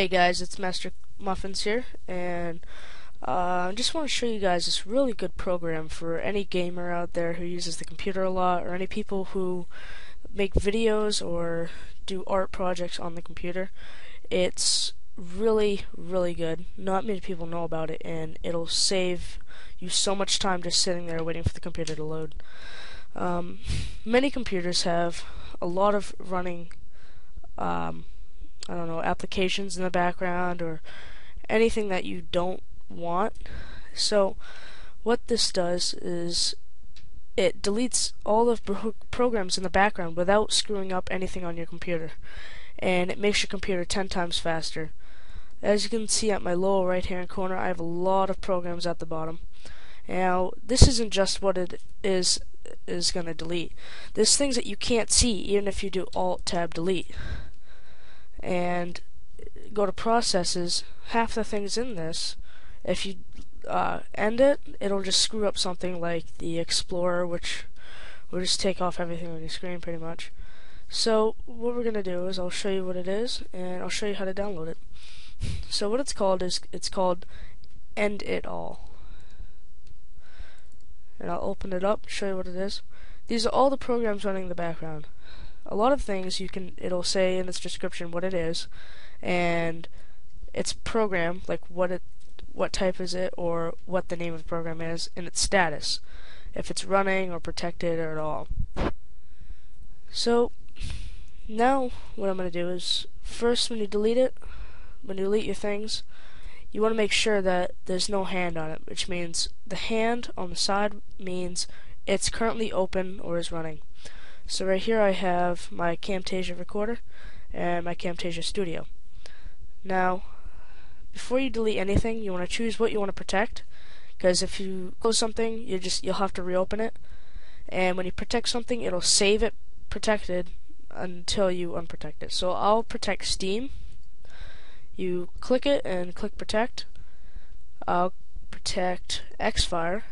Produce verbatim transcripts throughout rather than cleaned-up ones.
Hey guys, it's Master Muffins here, and uh, I just want to show you guys this really good program for any gamer out there who uses the computer a lot, or any people who make videos or do art projects on the computer. It's really, really good. Not many people know about it, and it'll save you so much time just sitting there waiting for the computer to load. Um, many computers have a lot of running um, I don't know, applications in the background or anything that you don't want. So what this does is it deletes all the pro programs in the background without screwing up anything on your computer, and it makes your computer ten times faster. As you can see at my lower right hand corner, I have a lot of programs at the bottom. Now this isn't just what it is is going to delete. There's things that you can't see even if you do Alt Tab Delete. And go to processes, half the things in this, if you uh, end it, it'll just screw up something like the Explorer, which will just take off everything on your screen pretty much. So what we're going to do is I'll show you what it is, and I'll show you how to download it. So what it's called is, it's called End It All. And I'll open it up, show you what it is. These are all the programs running in the background. A lot of things you can, it'll say in its description what it is, and its program, like what it, what type is it, or what the name of the program is, and its status, if it's running or protected or at all. So now what I'm going to do is, first when you delete it, when you delete your things, you want to make sure that there's no hand on it, which means the hand on the side means it's currently open or is running. So right here I have my Camtasia recorder and my Camtasia Studio. Now before you delete anything, you want to choose what you want to protect, because if you close something, you just you'll have to reopen it, and when you protect something, it'll save it protected until you unprotect it. So I'll protect Steam. You click it and click protect. I'll protect Xfire.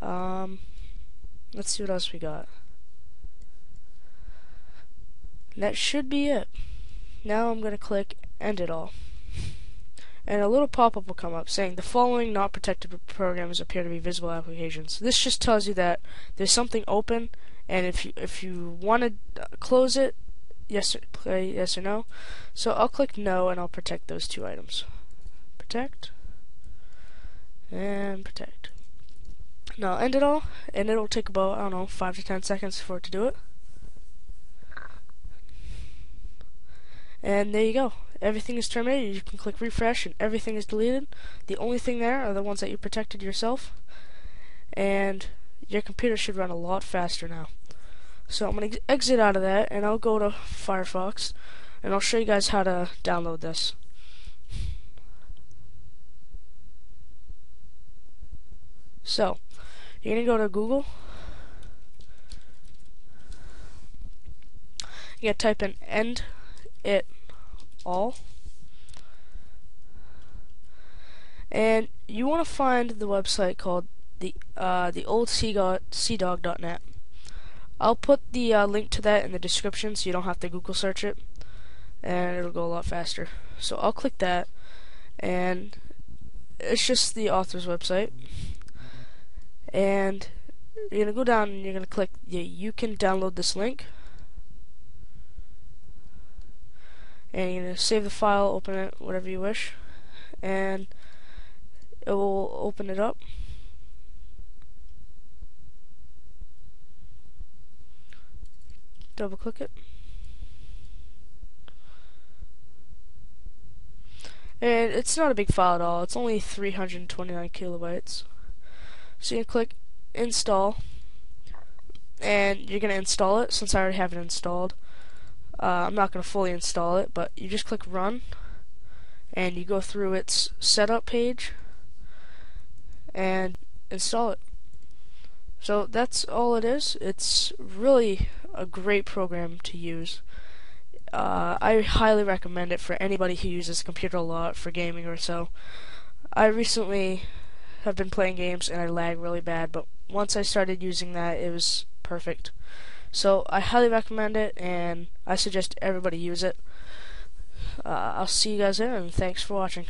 Um Let's see what else we got. And that should be it. Now I'm going to click End It All. And a little pop-up will come up saying the following not protected programs appear to be visible applications. This just tells you that there's something open, and if you, if you want to close it, yes or, play yes or no. So I'll click no, and I'll protect those two items. Protect. And protect. Now I'll end it all, and it'll take about, I don't know, five to ten seconds for it to do it. And there you go. Everything is terminated. You can click refresh and everything is deleted. The only thing there are the ones that you protected yourself. And your computer should run a lot faster now. So I'm going to exit out of that, and I'll go to Firefox, and I'll show you guys how to download this. So you're going to go to Google, you're going to type in End It All, and you want to find the website called the uh, the oldsea dog dot net. I'll put the uh, link to that in the description so you don't have to Google search it, and it'll go a lot faster. So I'll click that, and it's just the author's website. And you're gonna go down and you're gonna click yeah, you can download this link, and you're gonna save the file, open it, whatever you wish, and it will open it up. Double click it, and it's not a big file at all. It's only three hundred twenty-nine kilobytes. So you can click install, and you're going to install it. Since I already have it installed, uh, I'm not going to fully install it, but you just click run, and you go through its setup page and install it. So that's all it is. It's really a great program to use. Uh, I highly recommend it for anybody who uses a computer a lot for gaming or so. I recently I've been playing games and I lag really bad, but once I started using that, it was perfect. So I highly recommend it, and I suggest everybody use it. uh, I'll see you guys there, and thanks for watching.